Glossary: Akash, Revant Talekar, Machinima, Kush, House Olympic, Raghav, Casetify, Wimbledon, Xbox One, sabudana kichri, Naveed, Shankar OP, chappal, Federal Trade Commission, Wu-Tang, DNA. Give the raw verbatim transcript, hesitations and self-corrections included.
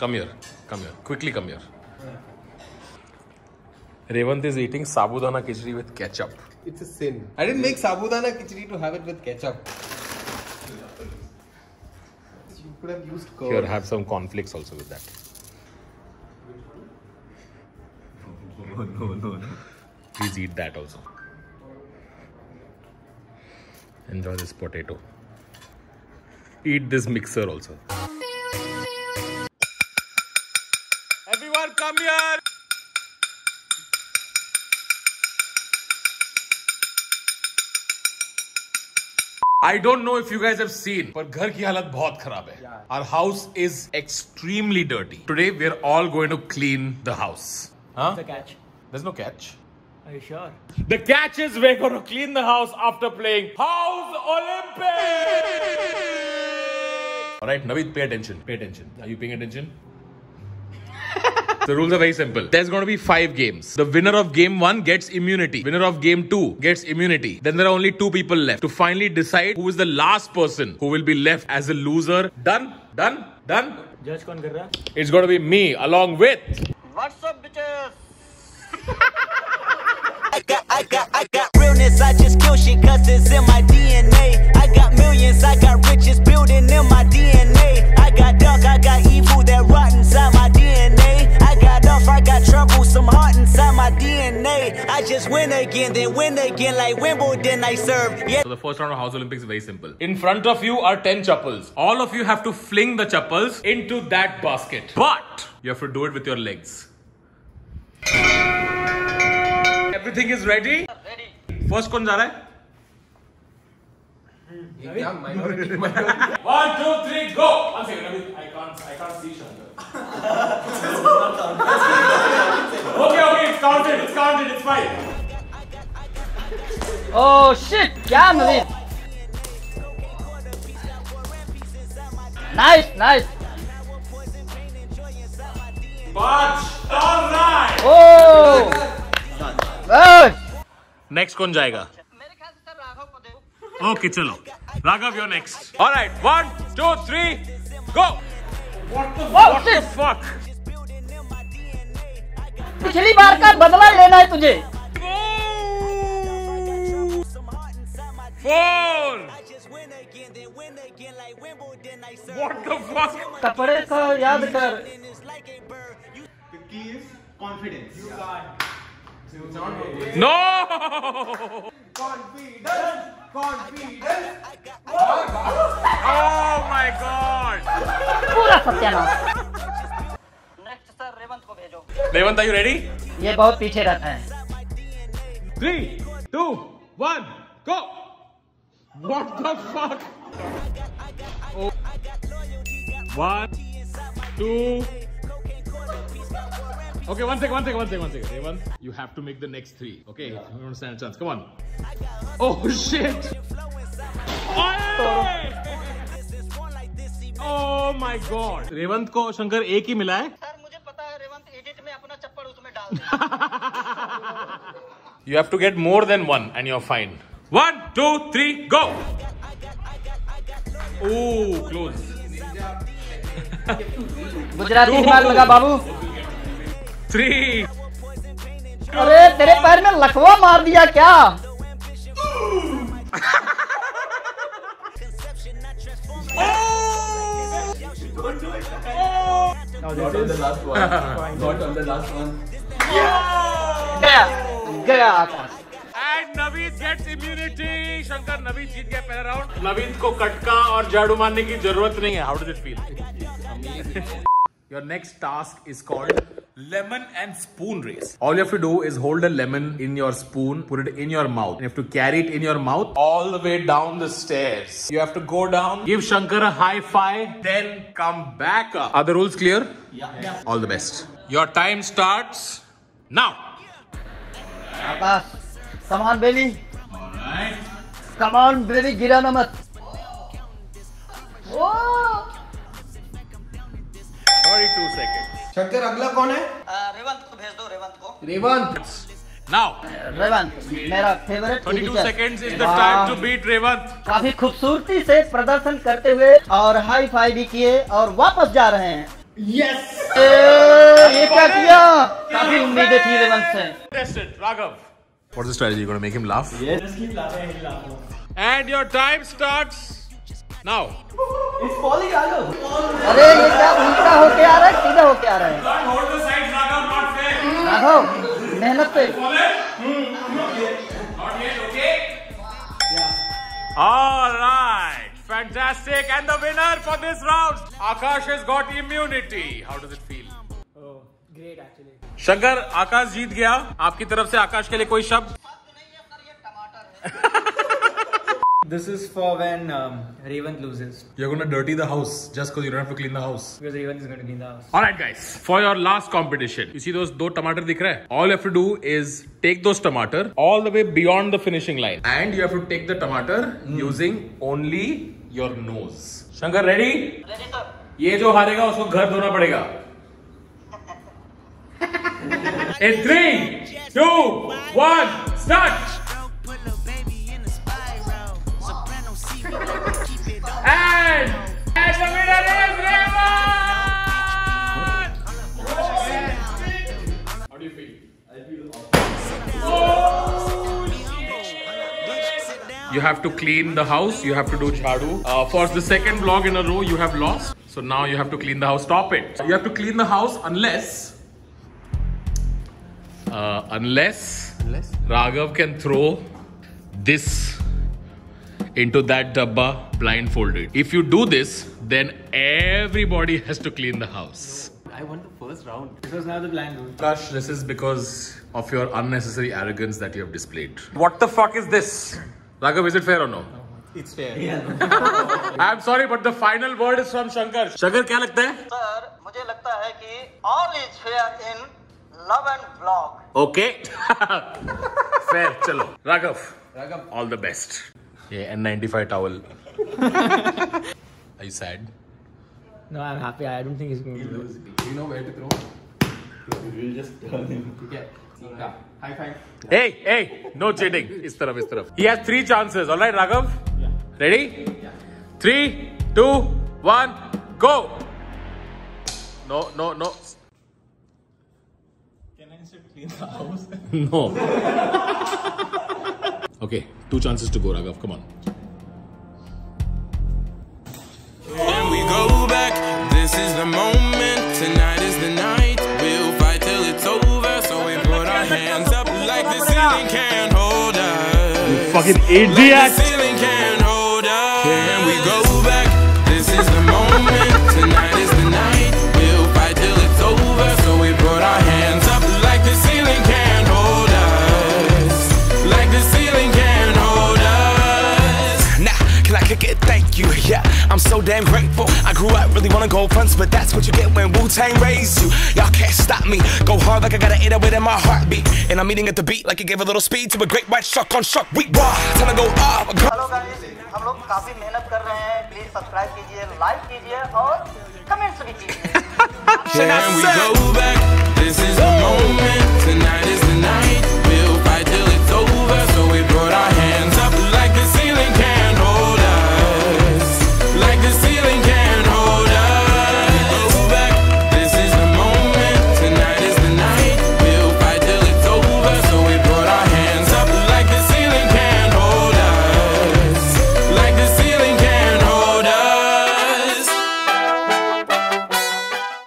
Come here. Come here. Quickly come here. Revant is eating sabudana kichri with ketchup. It's a sin. I didn't make sabudana kichri to have it with ketchup. You could have used curd. Here, have some cornflakes also with that. No, no, no, no. Please eat that also. Enjoy this potato. Eat this mixer also. Everyone come here. I don't know if you guys have seen, but घर की हालत बहुत खराब है. Yeah. Our house is extremely dirty. Today we are all going to clean the house. Huh? There's a catch. There's no catch. Are you sure? The catch is we're going to clean the house after playing House Olympic. Alright, Naveed, pay attention. Pay attention. Are you paying attention? The rules are very simple. There's going to be five games. The winner of game one gets immunity. Winner of game two gets immunity. Then there are only two people left to finally decide who is the last person who will be left as a loser. Done, done, done. Judge, who's doing it? It's going to be me along with... What's up, bitches? I got, I got, I got realness. I just kill shit cause it's in my D N A. I got millions, I got riches building in my D N A. I got dark, I got evil that rot inside my D N A. I got off, I got trouble, some heart inside my D N A. I just win again, then win again like Wimbledon I serve. Yeah. So the first round of House Olympics is very simple. In front of you are ten chappals. All of you have to fling the chappals into that basket. But you have to do it with your legs. Everything is ready? Ready. First, who's going? Minority. One, two, three, go! One second, Naveed. I can't, I can't see Shankar. Okay, okay, it's counted, it's counted, it's fine. Oh shit! Yeah, Naveed. Nice, nice. Watch, all right. Oh! Next, who will go? Okay, chalo. Raghav, you're next. Alright, one, two, three, go! What the, oh, what the fuck? पिछली बार का बदला लेना है तुझे. Four! What the fuck? कपड़े का याद कर. The key is confidence. You can't. No! Confidence! Confidence! Oh my god! पूरा सत्यानाश. Next sir, Revant को भेजो. Revant, are you ready? ये बहुत पीछे रहता है. Three, two, one, go! What the fuck? Oh. One, two. Okay, one second, one second, one second, one second. Revant, you have to make the next three. Okay, you don't stand a chance. Come on. Oh shit! Oh my God! Revant ko Shankar ek hi mila hai. Sir, mujhe pata hai. Revant edit mein apna chappal usme dal. You have to get more than one, and you're fine. One, two, three, go! Oh, close. Gujarati maal laga babu. Three. अरे तेरे पैर में लकवा मार दिया क्या? Got on the last one. Got on the last one. गया, गया Akash. And Naveed gets immunity. Shankar, Naveed जीत गया पहला round. Naveed को कटका और झाड़ू मारने की जरूरत नहीं है. How does it feel? Your next task is called lemon and spoon race. All you have to do is hold a lemon in your spoon, put it in your mouth. And you have to carry it in your mouth all the way down the stairs. You have to go down, give Shankar a high five, then come back up. Are the rules clear? Yeah. Yeah. All the best. Your time starts now. Akash, come on, Billy. All right. Come on, Billy. Gira na mat. Oh. forty-two seconds. Shankar, agla kaun hai? Revant ko bhej do, Revant ko. Revant. Now. Revant, mera favorite. thirty-two seconds is the time to beat Revant. काफी खूबसूरती से प्रदर्शन करते हुए और high five भी किए और वापस जा रहे हैं. Yes! ये क्या किया? काफी उम्मीदें थी रेवंत से. That's it, Raghav. What's the strategy? You gonna make him laugh? Yes. Just keep laughing, he'll laugh. And your time starts now. It's falling, Raghav. अरे ये क्या उल्टा होके आ रहा है, सीधा होके आ रहा है. Don't hold the sides, Raghav, not fair. Raghav, मेहनत पे. Not yet, okay? Yeah. All right. Fantastic, and the winner for this round, Akash has got immunity. How does it feel? Oh, great actually. Shankar, Akash जीत गया. आपकी तरफ से आकाश के लिए कोई शब्द? This is for when um, Revant loses. You're gonna dirty the house just because you don't have to clean the house. Because Revant is gonna clean the house. All right, guys. For your last competition, you see those two tomatoes दिख रहे हैं? All you have to do is take those tomatoes all the way beyond the finishing line, and you have to take the tomato mm. using only your nose. Shankar, ready? Ready, sir. ये जो हारेगा उसको घर धोना पड़ेगा. In three, two, one, start. And and the winner is Revant. How do you feel? I feel awesome. Oh, yeah. You have to clean the house. You have to do jhadu. Uh, for the second vlog in a row, you have lost. So now you have to clean the house. Stop it. You have to clean the house unless, uh, unless, unless Raghav can throw this into that dabba blindfolded. If you do this, then everybody has to clean the house. I won the first round. This was not the blind rule. Kush, this is because of your unnecessary arrogance that you have displayed. What the fuck is this? Raghav, is it fair or no? No, it's fair. Yeah. I'm sorry, but the final word is from Shankar. Shankar, क्या लगता है? Sir, मुझे लगता है कि all is fair in love and vlog. Okay. Fair. चलो. Raghav. Raghav. All the best. Yeah, N ninety-five towel. Are you sad? No, I'm happy. I don't think he's going to lose. Do you know where to throw? We'll just turn him. Yeah. Yeah. High five. Hey, hey, no cheating. Is taraf, is taraf. He has three chances. All right, Raghav? Yeah. Ready? Yeah. Three, two, one, go. No, no, no. Can I just clean the house? No. Okay, two chances to go, Raghav. Come on. This is the moment, tonight is the night. We'll fight till it's over, so we put our hands up like the ceiling can't hold us. You fucking idiot! Like the ceiling can't hold us. Can we go back? This is the moment, tonight is the night. We'll fight till it's over, so we put our hands up like the ceiling can't hold us. Like the ceiling can't hold us. Nah, can I kick it? Thank you, yeah. I'm so damn grateful. I grew up really wanna go fronts, but that's what you get when Wu-Tang raised you. Y'all can't stop me. Go hard like I gotta eat it in my heartbeat. And I'm eating at the beat like it gave a little speed to a great white shark on shark. We raw. Time to go up. Hello guys, हम लोग काफी मेहनत कर रहे हैं. Please subscribe कीजिए, like कीजिए और comments भी कीजिए. Can we go back?